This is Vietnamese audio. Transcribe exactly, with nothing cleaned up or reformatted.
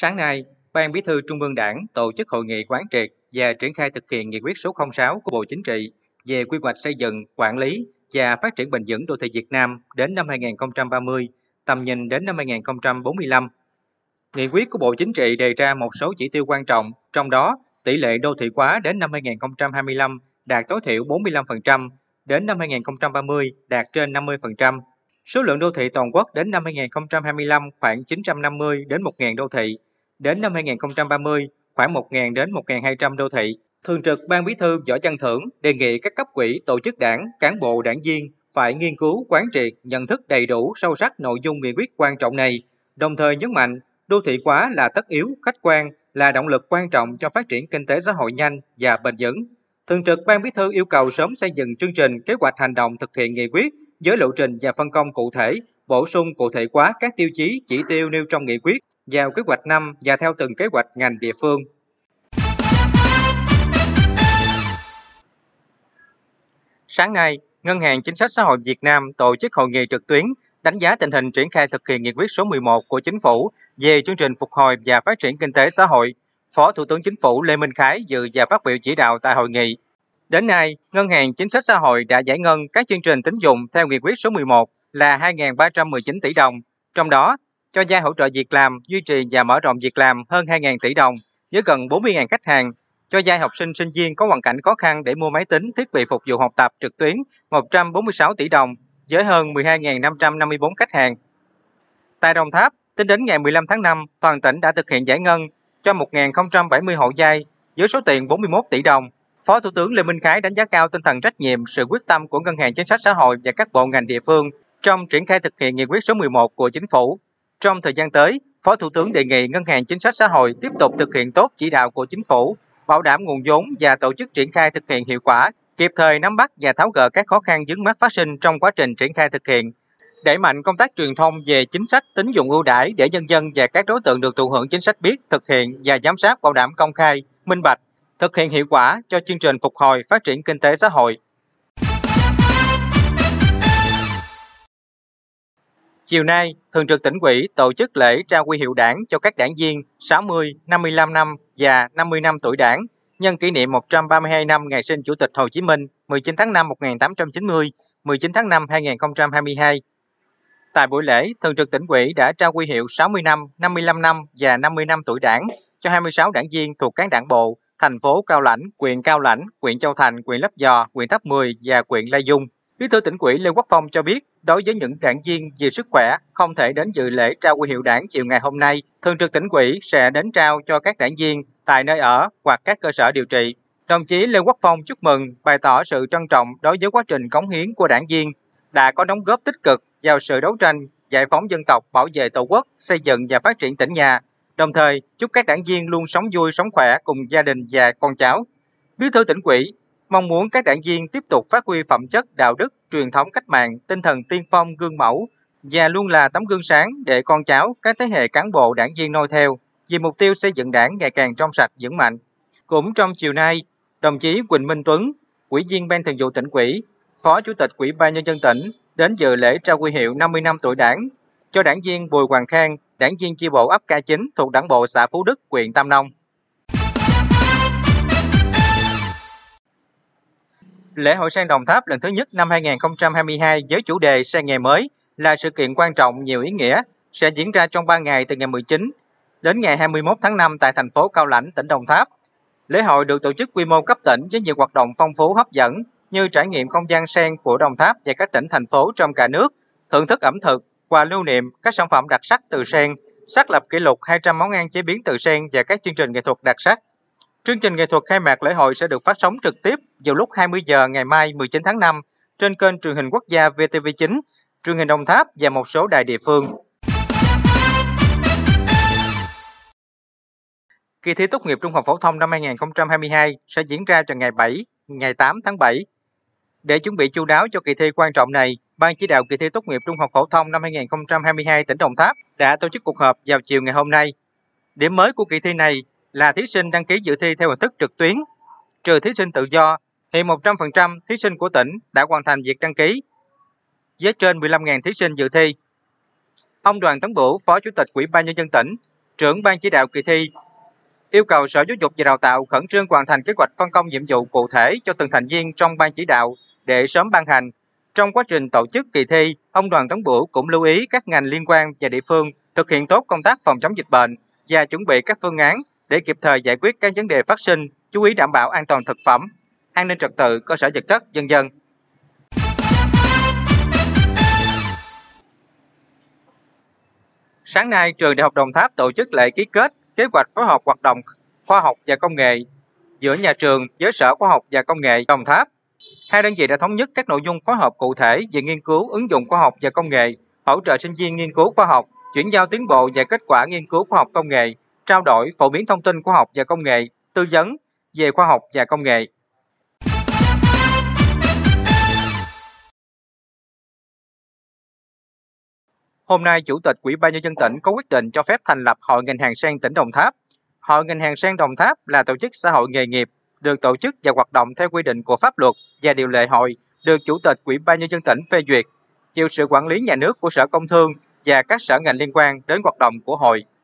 Sáng nay, Ban Bí thư Trung ương Đảng tổ chức hội nghị quán triệt và triển khai thực hiện nghị quyết số không sáu của Bộ Chính trị về quy hoạch xây dựng, quản lý và phát triển bền vững đô thị Việt Nam đến năm hai nghìn không trăm ba mươi, tầm nhìn đến năm hai nghìn không trăm bốn mươi lăm. Nghị quyết của Bộ Chính trị đề ra một số chỉ tiêu quan trọng, trong đó tỷ lệ đô thị hóa đến năm hai nghìn không trăm hai mươi lăm đạt tối thiểu bốn mươi lăm phần trăm, đến năm hai nghìn không trăm ba mươi đạt trên năm mươi phần trăm. Số lượng đô thị toàn quốc đến năm hai nghìn không trăm hai mươi lăm khoảng chín trăm năm mươi đến một nghìn đô thị, đến năm hai nghìn không trăm ba mươi khoảng một nghìn đến một nghìn hai trăm đô thị. Thường trực Ban Bí thư Võ Văn Thưởng đề nghị các cấp ủy, tổ chức đảng, cán bộ, đảng viên phải nghiên cứu, quán triệt, nhận thức đầy đủ, sâu sắc nội dung nghị quyết quan trọng này, đồng thời nhấn mạnh đô thị hóa là tất yếu, khách quan, là động lực quan trọng cho phát triển kinh tế xã hội nhanh và bền vững. Thường trực Ban Bí thư yêu cầu sớm xây dựng chương trình, kế hoạch hành động thực hiện nghị quyết với lộ trình và phân công cụ thể, bổ sung cụ thể hóa các tiêu chí, chỉ tiêu nêu trong nghị quyết vào kế hoạch năm và theo từng kế hoạch ngành địa phương. Sáng nay, Ngân hàng Chính sách Xã hội Việt Nam tổ chức hội nghị trực tuyến đánh giá tình hình triển khai thực hiện nghị quyết số mười một của Chính phủ về chương trình phục hồi và phát triển kinh tế xã hội. Phó Thủ tướng Chính phủ Lê Minh Khái dự và phát biểu chỉ đạo tại hội nghị. Đến nay, Ngân hàng Chính sách Xã hội đã giải ngân các chương trình tín dụng theo nghị quyết số mười một là hai nghìn ba trăm mười chín tỷ đồng, trong đó cho vay hỗ trợ việc làm, duy trì và mở rộng việc làm hơn hai nghìn tỷ đồng với gần bốn mươi nghìn khách hàng, cho vay học sinh sinh viên có hoàn cảnh khó khăn để mua máy tính, thiết bị phục vụ học tập trực tuyến một trăm bốn mươi sáu tỷ đồng với hơn mười hai nghìn năm trăm năm mươi tư khách hàng. Tại Đồng Tháp, tính đến ngày mười lăm tháng năm, toàn tỉnh đã thực hiện giải ngân cho một nghìn không trăm bảy mươi hộ vay với số tiền bốn mươi mốt tỷ đồng. Phó Thủ tướng Lê Minh Khái đánh giá cao tinh thần trách nhiệm, sự quyết tâm của Ngân hàng Chính sách Xã hội và các bộ ngành địa phương trong triển khai thực hiện nghị quyết số mười một của Chính phủ. Trong thời gian tới, Phó Thủ tướng đề nghị Ngân hàng Chính sách Xã hội tiếp tục thực hiện tốt chỉ đạo của Chính phủ, bảo đảm nguồn vốn và tổ chức triển khai thực hiện hiệu quả, kịp thời nắm bắt và tháo gỡ các khó khăn vướng mắc phát sinh trong quá trình triển khai thực hiện. Đẩy mạnh công tác truyền thông về chính sách tín dụng ưu đãi để nhân dân và các đối tượng được thụ hưởng chính sách biết, thực hiện và giám sát bảo đảm công khai, minh bạch, thực hiện hiệu quả cho chương trình phục hồi phát triển kinh tế xã hội. Chiều nay, Thường trực Tỉnh ủy tổ chức lễ trao huy hiệu Đảng cho các đảng viên sáu mươi, năm mươi lăm năm và năm mươi năm tuổi Đảng nhân kỷ niệm một trăm ba mươi hai năm ngày sinh Chủ tịch Hồ Chí Minh mười chín tháng năm một nghìn tám trăm chín mươi, mười chín tháng năm hai nghìn không trăm hai mươi hai. Tại buổi lễ, Thường trực Tỉnh ủy đã trao huy hiệu sáu mươi năm, năm mươi lăm năm và năm mươi năm tuổi Đảng cho hai mươi sáu đảng viên thuộc các đảng bộ thành phố Cao Lãnh, huyện Cao Lãnh, huyện Châu Thành, huyện Lấp Vò, huyện Tháp Mười và huyện Lai Dung. Bí thư Tỉnh ủy Lê Quốc Phong cho biết, đối với những đảng viên vì sức khỏe không thể đến dự lễ trao huy hiệu Đảng chiều ngày hôm nay, Thường trực Tỉnh ủy sẽ đến trao cho các đảng viên tại nơi ở hoặc các cơ sở điều trị. Đồng chí Lê Quốc Phong chúc mừng, bày tỏ sự trân trọng đối với quá trình cống hiến của đảng viên đã có đóng góp tích cực vào sự đấu tranh giải phóng dân tộc, bảo vệ Tổ quốc, xây dựng và phát triển tỉnh nhà. Đồng thời, chúc các đảng viên luôn sống vui, sống khỏe cùng gia đình và con cháu. Bí thư Tỉnh ủy mong muốn các đảng viên tiếp tục phát huy phẩm chất, đạo đức, truyền thống cách mạng, tinh thần tiên phong, gương mẫu và luôn là tấm gương sáng để con cháu, các thế hệ cán bộ đảng viên noi theo vì mục tiêu xây dựng Đảng ngày càng trong sạch, vững mạnh. Cũng trong chiều nay, đồng chí Quỳnh Minh Tuấn, Ủy viên Ban Thường vụ Tỉnh ủy, Phó Chủ tịch Ủy ban nhân dân tỉnh đến dự lễ trao huy hiệu năm mươi năm tuổi Đảng cho đảng viên Bùi Hoàng Khang, đảng viên chi bộ ấp K chín thuộc Đảng bộ xã Phú Đức, huyện Tam Nông. Lễ hội Sen Đồng Tháp lần thứ nhất năm hai nghìn không trăm hai mươi hai với chủ đề Sen Ngày Mới là sự kiện quan trọng nhiều ý nghĩa, sẽ diễn ra trong ba ngày từ ngày mười chín đến ngày hai mươi mốt tháng năm tại thành phố Cao Lãnh, tỉnh Đồng Tháp. Lễ hội được tổ chức quy mô cấp tỉnh với nhiều hoạt động phong phú hấp dẫn như trải nghiệm không gian sen của Đồng Tháp và các tỉnh, thành phố trong cả nước, thưởng thức ẩm thực, quà lưu niệm, các sản phẩm đặc sắc từ sen, xác lập kỷ lục hai trăm món ăn chế biến từ sen và các chương trình nghệ thuật đặc sắc. Chương trình nghệ thuật khai mạc lễ hội sẽ được phát sóng trực tiếp vào lúc hai mươi giờ ngày mai mười chín tháng năm trên kênh truyền hình quốc gia vê tê vê chín, truyền hình Đồng Tháp và một số đài địa phương. Kỳ thi tốt nghiệp trung học phổ thông năm hai nghìn không trăm hai mươi hai sẽ diễn ra vào ngày bảy, ngày tám tháng bảy. Để chuẩn bị chu đáo cho kỳ thi quan trọng này, Ban chỉ đạo kỳ thi tốt nghiệp trung học phổ thông năm hai nghìn không trăm hai mươi hai tỉnh Đồng Tháp đã tổ chức cuộc họp vào chiều ngày hôm nay. Điểm mới của kỳ thi này là thí sinh đăng ký dự thi theo hình thức trực tuyến. Trừ thí sinh tự do, hiện một trăm phần trăm thí sinh của tỉnh đã hoàn thành việc đăng ký, với trên mười lăm nghìn thí sinh dự thi. Ông Đoàn Thắng Bửu, Phó Chủ tịch Ủy ban nhân dân tỉnh, trưởng ban chỉ đạo kỳ thi, yêu cầu Sở Giáo dục và Đào tạo khẩn trương hoàn thành kế hoạch phân công nhiệm vụ cụ thể cho từng thành viên trong ban chỉ đạo để sớm ban hành. Trong quá trình tổ chức kỳ thi, ông Đoàn Thắng Bửu cũng lưu ý các ngành liên quan và địa phương thực hiện tốt công tác phòng chống dịch bệnh và chuẩn bị các phương án để kịp thời giải quyết các vấn đề phát sinh, chú ý đảm bảo an toàn thực phẩm, an ninh trật tự, cơ sở vật chất, vân vân. Sáng nay, Trường Đại học Đồng Tháp tổ chức lễ ký kết kế hoạch phối hợp hoạt động khoa học và công nghệ giữa nhà trường với Sở Khoa học và Công nghệ Đồng Tháp. Hai đơn vị đã thống nhất các nội dung phối hợp cụ thể về nghiên cứu ứng dụng khoa học và công nghệ, hỗ trợ sinh viên nghiên cứu khoa học, chuyển giao tiến bộ và kết quả nghiên cứu khoa học công nghệ, trao đổi, phổ biến thông tin khoa học và công nghệ, tư vấn về khoa học và công nghệ. Hôm nay, Chủ tịch Ủy ban nhân dân tỉnh có quyết định cho phép thành lập Hội Ngành hàng Sen tỉnh Đồng Tháp. Hội Ngành hàng Sen Đồng Tháp là tổ chức xã hội nghề nghiệp, được tổ chức và hoạt động theo quy định của pháp luật và điều lệ hội, được Chủ tịch Ủy ban nhân dân tỉnh phê duyệt, chịu sự quản lý nhà nước của Sở Công Thương và các sở ngành liên quan đến hoạt động của hội.